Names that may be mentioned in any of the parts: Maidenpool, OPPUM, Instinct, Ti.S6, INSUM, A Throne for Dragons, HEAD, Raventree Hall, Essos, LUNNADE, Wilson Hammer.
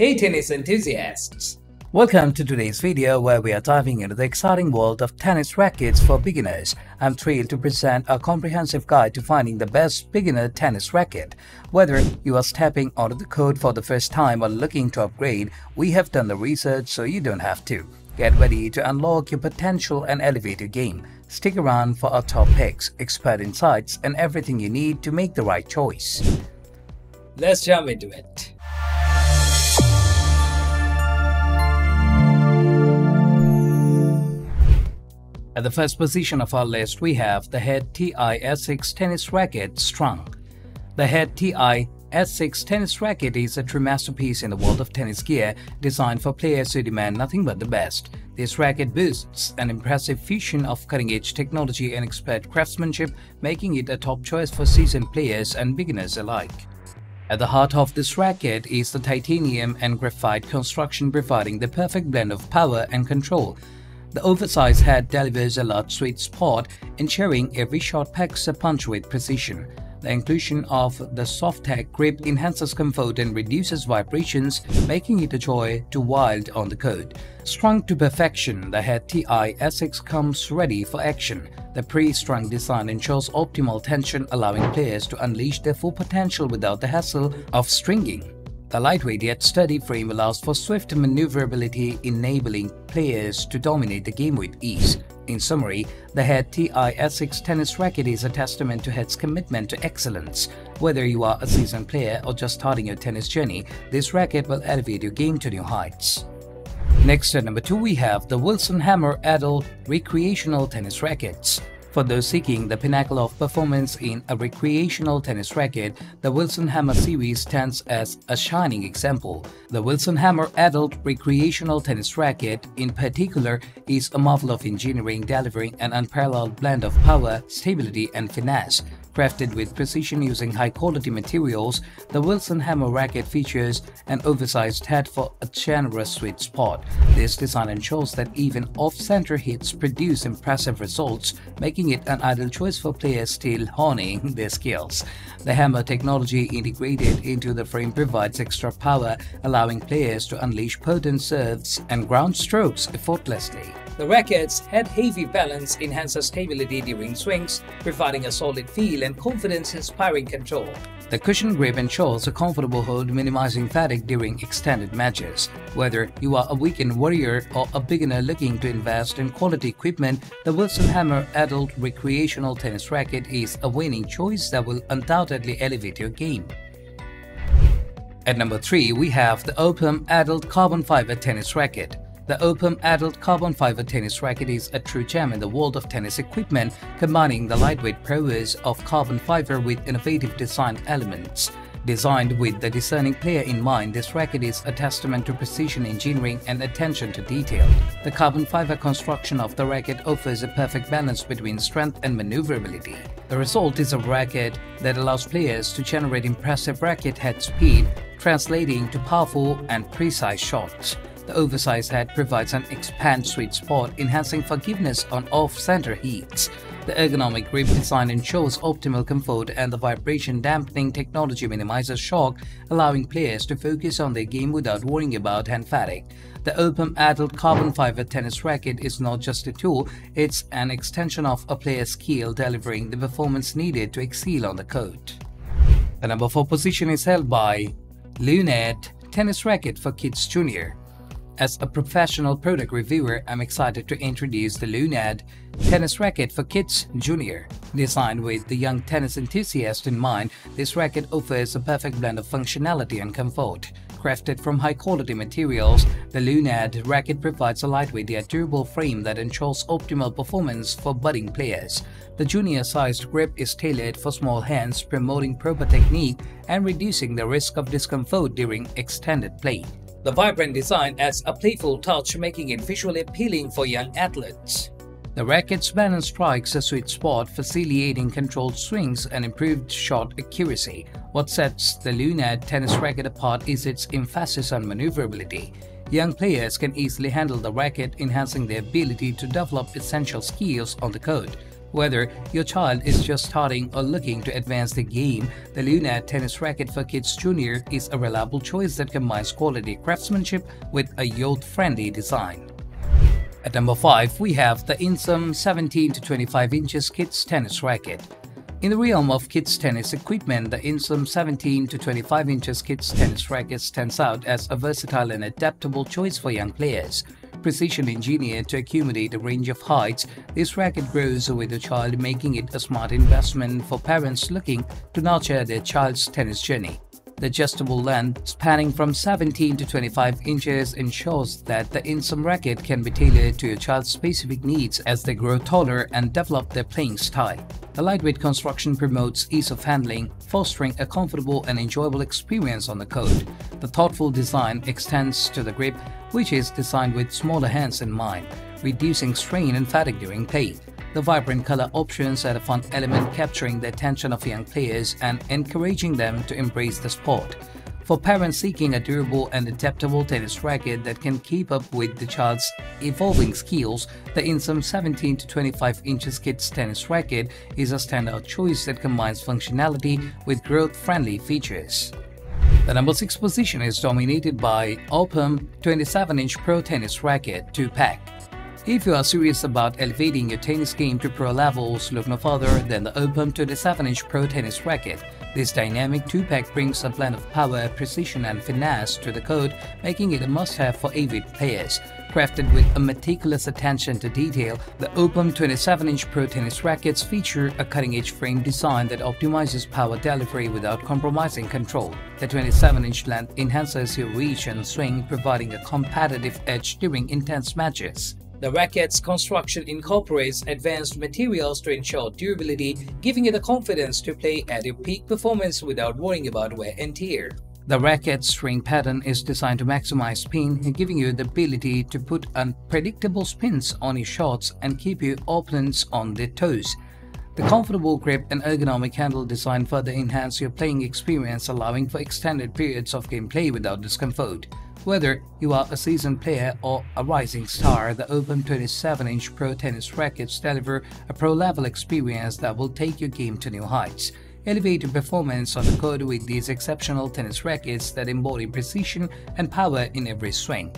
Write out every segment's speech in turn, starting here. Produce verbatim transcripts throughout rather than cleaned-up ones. Hey tennis enthusiasts! Welcome to today's video where we are diving into the exciting world of tennis rackets for beginners. I'm thrilled to present a comprehensive guide to finding the best beginner tennis racket. Whether you are stepping onto the court for the first time or looking to upgrade, we have done the research so you don't have to. Get ready to unlock your potential and elevate your game. Stick around for our top picks, expert insights, and everything you need to make the right choice. Let's jump into it. At the first position of our list, we have the Head T I S six tennis racket Strung. The Head T I S six tennis racket is a true masterpiece in the world of tennis gear, designed for players who demand nothing but the best. This racket boasts an impressive fusion of cutting-edge technology and expert craftsmanship, making it a top choice for seasoned players and beginners alike. At the heart of this racket is the titanium and graphite construction, providing the perfect blend of power and control. The oversized head delivers a large sweet spot, ensuring every shot packs a punch with precision. The inclusion of the soft tech grip enhances comfort and reduces vibrations, making it a joy to wield on the court. Strung to perfection, the Head T I S six comes ready for action. The pre-strung design ensures optimal tension, allowing players to unleash their full potential without the hassle of stringing. The lightweight yet sturdy frame allows for swift maneuverability, enabling players to dominate the game with ease. In summary, the Head T I S six tennis racket is a testament to Head's commitment to excellence. Whether you are a seasoned player or just starting your tennis journey, this racket will elevate your game to new heights. Next at number two, we have the Wilson Hammer Adult Recreational Tennis Rackets. For those seeking the pinnacle of performance in a recreational tennis racket, the Wilson Hammer series stands as a shining example. The Wilson Hammer Adult Recreational Tennis Racket, in particular, is a marvel of engineering, delivering an unparalleled blend of power, stability, and finesse. Crafted with precision using high-quality materials, the Wilson Hammer racket features an oversized head for a generous sweet spot. This design ensures that even off-center hits produce impressive results, making it an ideal choice for players still honing their skills. The hammer technology integrated into the frame provides extra power, allowing players to unleash potent serves and ground strokes effortlessly. The racket's head-heavy balance enhances stability during swings, providing a solid feel and confidence-inspiring control. The cushion grip ensures a comfortable hold, minimizing fatigue during extended matches. Whether you are a weekend warrior or a beginner looking to invest in quality equipment, the Wilson Hammer Adult Recreational Tennis Racket is a winning choice that will undoubtedly elevate your game. At number three, we have the OPPUM Adult Carbon Fiber Tennis Racket. The OPPUM Adult Carbon Fiber Tennis Racket is a true gem in the world of tennis equipment, combining the lightweight prowess of carbon fiber with innovative design elements. Designed with the discerning player in mind, this racket is a testament to precision engineering and attention to detail. The carbon fiber construction of the racket offers a perfect balance between strength and maneuverability. The result is a racket that allows players to generate impressive racket head speed, translating to powerful and precise shots. The oversized head provides an expand sweet spot, enhancing forgiveness on off-center hits. The ergonomic grip design ensures optimal comfort, and the vibration dampening technology minimizes shock, allowing players to focus on their game without worrying about hand fatigue. The OPPUM Adult Carbon Fiber Tennis Racket is not just a tool, it's an extension of a player's skill, delivering the performance needed to excel on the court. The number four position is held by LUNNADE Tennis Racket for Kids Junior. As a professional product reviewer, I'm excited to introduce the LUNNADE Tennis Racket for Kids Junior. Designed with the young tennis enthusiast in mind, this racket offers a perfect blend of functionality and comfort. Crafted from high-quality materials, the LUNNADE racket provides a lightweight yet durable frame that ensures optimal performance for budding players. The junior-sized grip is tailored for small hands, promoting proper technique and reducing the risk of discomfort during extended play. The vibrant design adds a playful touch, making it visually appealing for young athletes. The racket's balance strikes a sweet spot, facilitating controlled swings and improved shot accuracy. What sets the LUNNADE tennis racket apart is its emphasis on maneuverability. Young players can easily handle the racket, enhancing their ability to develop essential skills on the court. Whether your child is just starting or looking to advance the game, the LUNNADE Tennis Racket for Kids Junior is a reliable choice that combines quality craftsmanship with a youth-friendly design. At number five, we have the INSUM seventeen to twenty-five inches Kids Tennis Racket. In the realm of kids tennis equipment, the INSUM seventeen to twenty-five inches Kids Tennis Racket stands out as a versatile and adaptable choice for young players. Precision engineered to accommodate a range of heights, this racket grows with the child, making it a smart investment for parents looking to nurture their child's tennis journey. The adjustable length, spanning from seventeen to twenty-five inches, ensures that the INSUM racket can be tailored to your child's specific needs as they grow taller and develop their playing style. The lightweight construction promotes ease of handling, fostering a comfortable and enjoyable experience on the court. The thoughtful design extends to the grip, which is designed with smaller hands in mind, reducing strain and fatigue during play. The vibrant color options add a fun element, capturing the attention of young players and encouraging them to embrace the sport. For parents seeking a durable and adaptable tennis racket that can keep up with the child's evolving skills, the INSUM seventeen to twenty-five inches Kids Tennis Racket is a standout choice that combines functionality with growth-friendly features. The number six position is dominated by OPPUM twenty-seven inch Pro Tennis Racket two pack. If you are serious about elevating your tennis game to pro levels, look no further than the OPPUM twenty-seven inch Pro Tennis Racket. This dynamic two pack brings a blend of power, precision and finesse to the court, making it a must-have for avid players. Crafted with a meticulous attention to detail, the OPPUM twenty-seven inch Pro Tennis Rackets feature a cutting-edge frame design that optimizes power delivery without compromising control. The twenty-seven inch length enhances your reach and swing, providing a competitive edge during intense matches. The racket's construction incorporates advanced materials to ensure durability, giving you the confidence to play at your peak performance without worrying about wear and tear. The racket's string pattern is designed to maximize spin, giving you the ability to put unpredictable spins on your shots and keep your opponents on their toes. The comfortable grip and ergonomic handle design further enhance your playing experience, allowing for extended periods of gameplay without discomfort. Whether you are a seasoned player or a rising star, the OPPUM twenty-seven inch Pro Tennis Rackets deliver a pro-level experience that will take your game to new heights. Elevate your performance on the court with these exceptional tennis rackets that embody precision and power in every swing.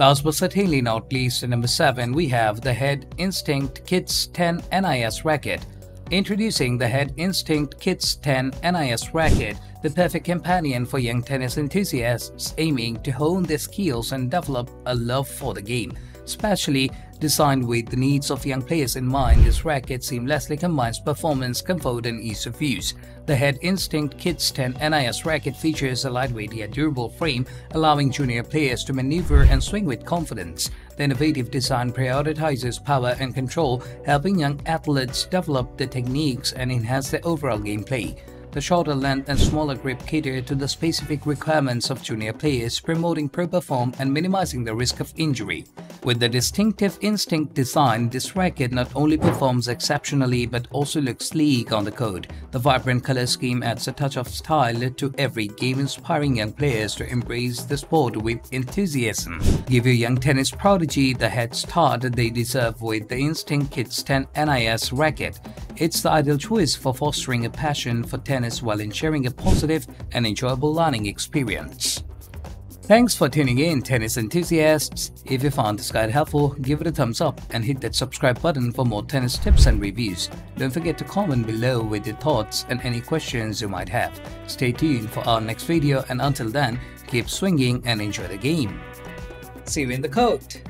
Last but certainly not least, at number seven, we have the Head Instinct Kids ten N I S Racket. Introducing the Head Instinct Kids ten N I S Racket, the perfect companion for young tennis enthusiasts aiming to hone their skills and develop a love for the game. Specially designed with the needs of young players in mind, this racket seamlessly combines performance, comfort, and ease of use. The Head Instinct Kids ten N I S Racket features a lightweight yet durable frame, allowing junior players to maneuver and swing with confidence. The innovative design prioritizes power and control, helping young athletes develop their techniques and enhance their overall gameplay. The shorter length and smaller grip cater to the specific requirements of junior players, promoting proper form and minimizing the risk of injury. With the distinctive Instinct design, this racket not only performs exceptionally but also looks sleek on the court. The vibrant color scheme adds a touch of style to every game, inspiring young players to embrace the sport with enthusiasm. Give your young tennis prodigy the head start they deserve with the Instinct Kids ten N I S Racket. It's the ideal choice for fostering a passion for tennis while ensuring a positive and enjoyable learning experience. Thanks for tuning in, tennis enthusiasts. If you found this guide helpful, give it a thumbs up and hit that subscribe button for more tennis tips and reviews. Don't forget to comment below with your thoughts and any questions you might have. Stay tuned for our next video, and until then, keep swinging and enjoy the game. See you in the court.